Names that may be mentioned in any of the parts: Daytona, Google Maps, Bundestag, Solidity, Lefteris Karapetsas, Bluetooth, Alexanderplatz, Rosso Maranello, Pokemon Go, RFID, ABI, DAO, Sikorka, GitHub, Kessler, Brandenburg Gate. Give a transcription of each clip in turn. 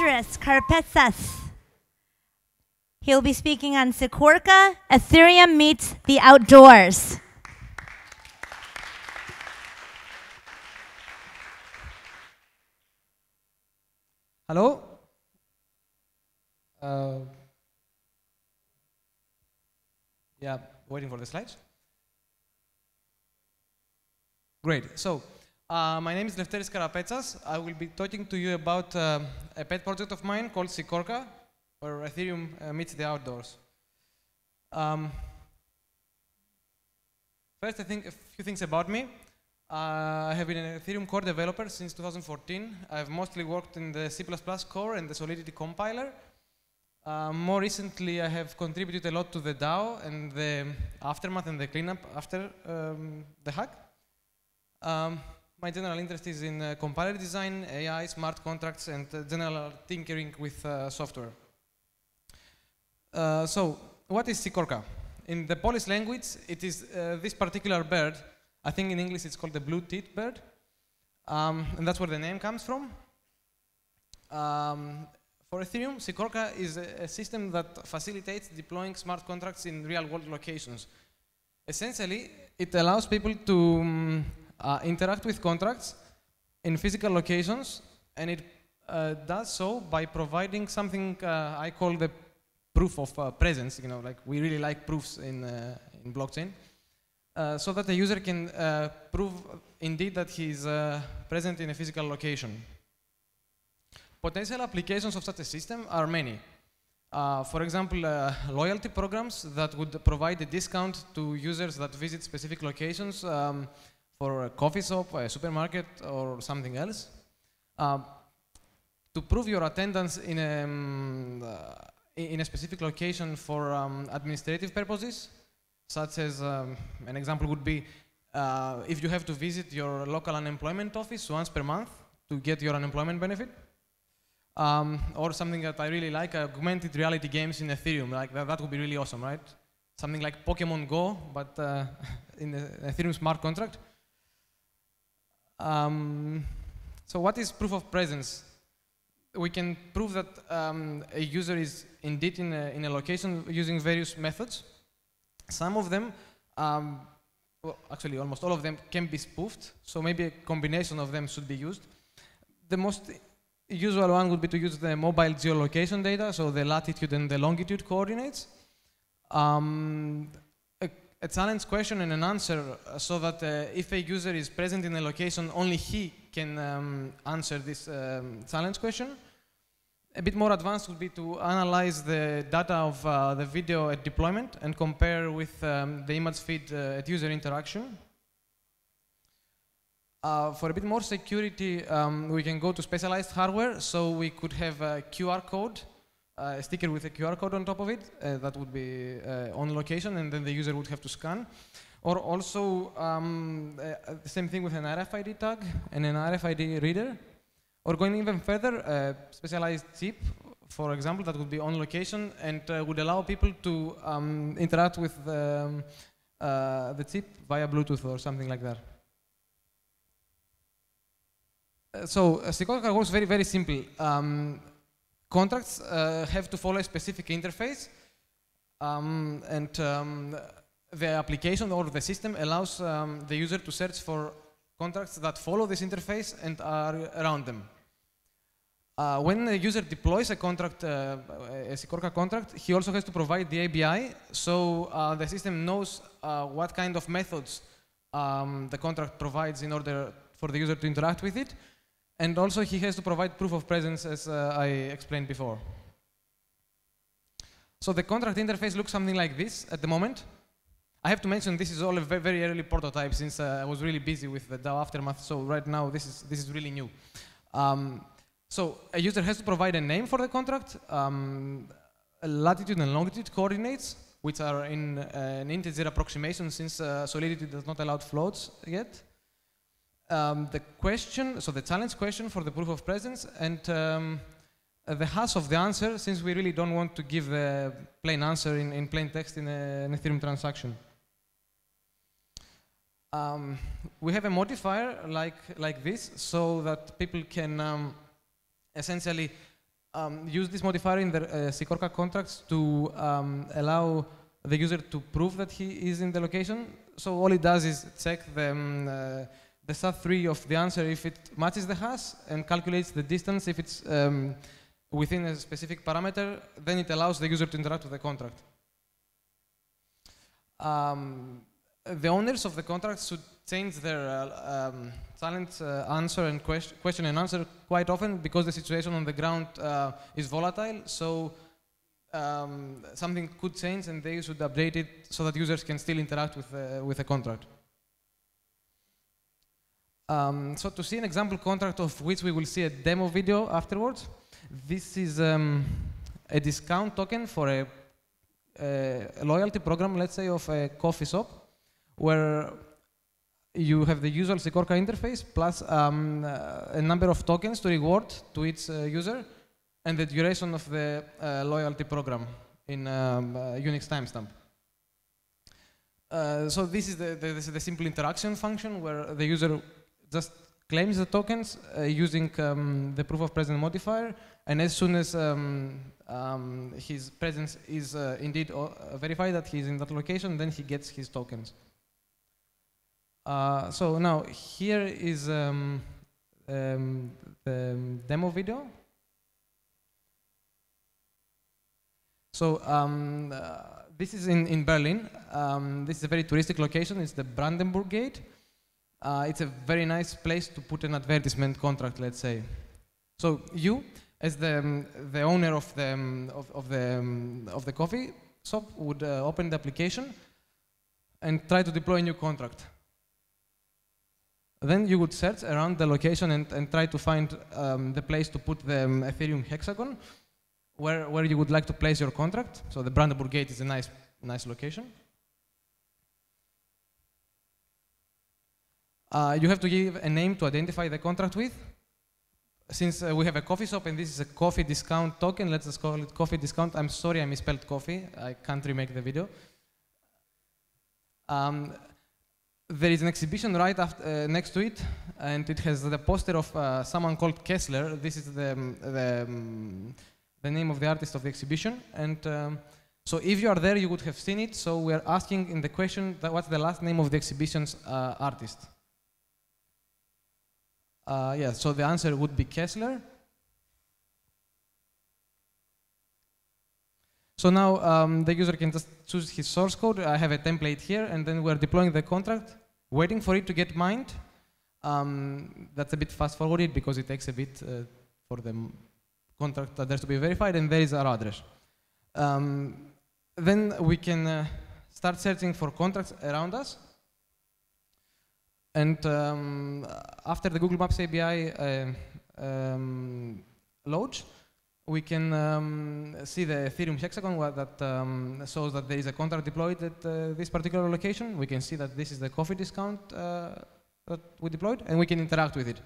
Lefteris Karapetsas. He'll be speaking on Sikorka, Ethereum Meets the Outdoors. Hello. Yeah, waiting for the slides. Great. So, my name is Lefteris Karapetsas. I will be talking to you about a pet project of mine called Sikorka, where Ethereum meets the outdoors. First, I think a few things about me. I have been an Ethereum core developer since 2014. I've mostly worked in the C++ core and the Solidity compiler. More recently, I have contributed a lot to the DAO and the aftermath and the cleanup after the hack. My general interest is in compiler design, AI, smart contracts, and general tinkering with software. So, what is Sikorka? In the Polish language, it is this particular bird. I think in English it's called the blue-tit bird, and that's where the name comes from. For Ethereum, Sikorka is a system that facilitates deploying smart contracts in real-world locations. Essentially, it allows people to interact with contracts in physical locations, and it does so by providing something I call the proof of presence. You know, like we really like proofs in blockchain. So that the user can prove indeed that he is present in a physical location. Potential applications of such a system are many. For example, loyalty programs that would provide a discount to users that visit specific locations for a coffee shop, a supermarket, or something else. To prove your attendance in a specific location for administrative purposes, such as an example would be if you have to visit your local unemployment office once per month to get your unemployment benefit. Or something that I really like, augmented reality games in Ethereum. Like that would be really awesome, right? Something like Pokemon Go, but in the Ethereum smart contract. So what is proof of presence? We can prove that a user is indeed in a location using various methods. Some of them, well, actually almost all of them, can be spoofed, so maybe a combination of them should be used. The most usual one would be to use the mobile geolocation data, so the latitude and the longitude coordinates. A challenge question and an answer, so that if a user is present in a location, only he can answer this challenge question. A bit more advanced would be to analyze the data of the video at deployment and compare with the image feed at user interaction. For a bit more security, we can go to specialized hardware, so we could have a QR code, a sticker with a QR code on top of it, that would be on location, and then the user would have to scan. Or also, the same thing with an RFID tag and an RFID reader. Or going even further, a specialized chip, for example, that would be on location and would allow people to interact with the chip via Bluetooth or something like that. So Sikorka works very, very simple. Contracts have to follow a specific interface, and the application or the system allows the user to search for contracts that follow this interface and are around them. When the user deploys a contract, a Sikorka contract, he also has to provide the ABI, so the system knows what kind of methods the contract provides in order for the user to interact with it, and also he has to provide proof of presence, as I explained before. So the contract interface looks something like this at the moment. I have to mention this is all a very, very early prototype, since I was really busy with the DAO aftermath, so right now this is really new. So a user has to provide a name for the contract, latitude and longitude coordinates, which are in an integer approximation, since Solidity does not allow floats yet. The question, so the challenge question for the proof of presence, and the hash of the answer, since we really don't want to give the plain answer in plain text in an Ethereum transaction. We have a modifier like this, so that people can essentially use this modifier in the Sikorka contracts to allow the user to prove that he is in the location. So all it does is check the SAT3 of the answer if it matches the hash and calculates the distance if it's within a specific parameter. Then it allows the user to interact with the contract. The owners of the contract should change their challenge answer and question and answer quite often because the situation on the ground is volatile. So something could change and they should update it so that users can still interact with the contract. So to see an example contract of which we will see a demo video afterwards, this is a discount token for a loyalty program, let's say, of a coffee shop, where you have the usual Sikorka interface plus a number of tokens to reward to each user and the duration of the loyalty program in Unix timestamp. So this is the simple interaction function where the user just claims the tokens using the proof of presence modifier, and as soon as his presence is indeed verified that he's in that location, then he gets his tokens. So now here is the demo video. So this is in Berlin. This is a very touristic location. It's the Brandenburg Gate. It's a very nice place to put an advertisement contract, let's say. So you, as the owner of the coffee shop, would open the application and try to deploy a new contract. Then you would search around the location and try to find the place to put the Ethereum hexagon where you would like to place your contract. So the Brandenburg Gate is a nice location. You have to give a name to identify the contract with. Since we have a coffee shop and this is a coffee discount token, let's just call it coffee discount. I'm sorry I misspelled coffee. I can't remake the video. There is an exhibition right after, next to it, and it has the poster of someone called Kessler. This is the name of the artist of the exhibition. And so if you are there, you would have seen it. So we are asking in the question that what's the last name of the exhibition's artist. Yeah, so the answer would be Kessler. So now the user can just choose his source code. I have a template here, and then we're deploying the contract, waiting for it to get mined. That's a bit fast-forwarded because it takes a bit for the contract address to be verified, and there is our address. Then we can start searching for contracts around us. And after the Google Maps ABI loads, we can see the Ethereum hexagon that shows that there is a contract deployed at this particular location. We can see that this is the coffee discount that we deployed, and we can interact with it.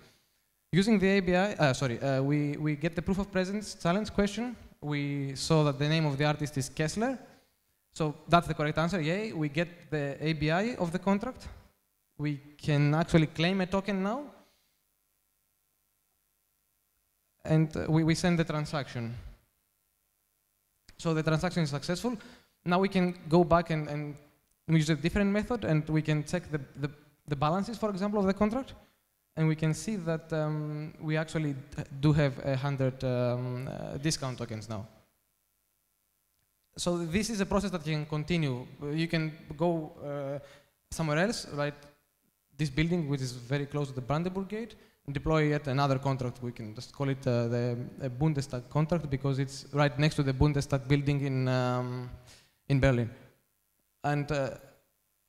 Using the ABI, we get the proof of presence challenge question. We saw that the name of the artist is Kessler. So that's the correct answer, yay. We get the ABI of the contract. We can actually claim a token now. And we send the transaction. So the transaction is successful. Now we can go back and use a different method, and we can check the balances, for example, of the contract. And we can see that we actually do have 100 discount tokens now. So this is a process that can continue. You can go somewhere else, right? This building, which is very close to the Brandenburg Gate, deploy yet another contract. We can just call it the Bundestag contract because it's right next to the Bundestag building in Berlin. And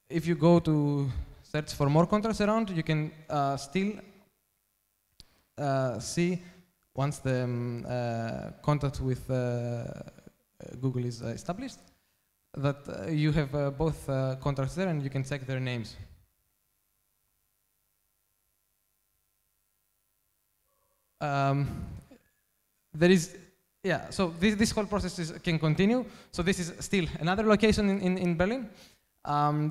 if you go to search for more contracts around, you can still see once the contact with Google is established that you have both contracts there, and you can check their names. There is, yeah, so this whole process can continue. So this is still another location in Berlin.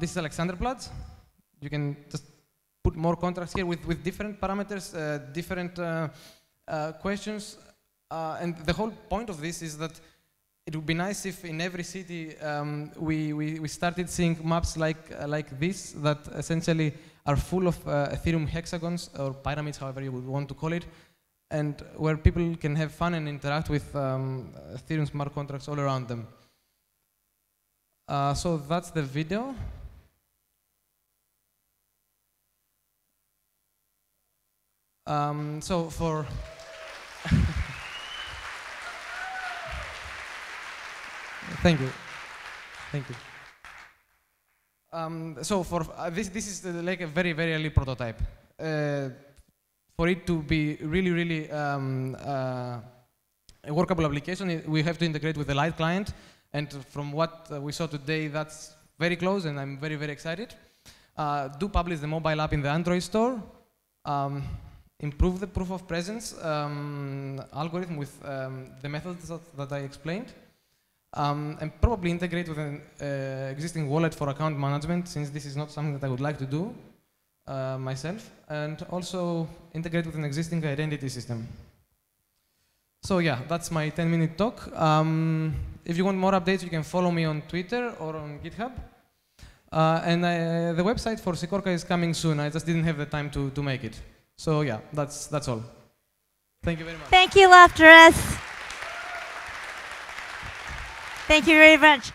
This is Alexanderplatz. You can just put more contracts here with different parameters, different questions, And the whole point of this is that it would be nice if in every city we started seeing maps like this that essentially are full of Ethereum hexagons or pyramids, however you would want to call it, and where people can have fun and interact with Ethereum smart contracts all around them. So that's the video. So for thank you. Thank you. So for this is like a very, very early prototype. For it to be really, really a workable application, we have to integrate with the Lite client. And from what we saw today, that's very close, and I'm very, very excited. Do publish the mobile app in the Android store. Improve the proof of presence algorithm with the methods that I explained. And probably integrate with an existing wallet for account management, since this is not something that I would like to do myself, and also integrate with an existing identity system. So yeah, that's my 10-minute talk. If you want more updates, you can follow me on Twitter or on GitHub. And the website for Sikorka is coming soon. I just didn't have the time to make it. So yeah, that's all. Thank you very much. Thank you, Lefteris. Thank you very much.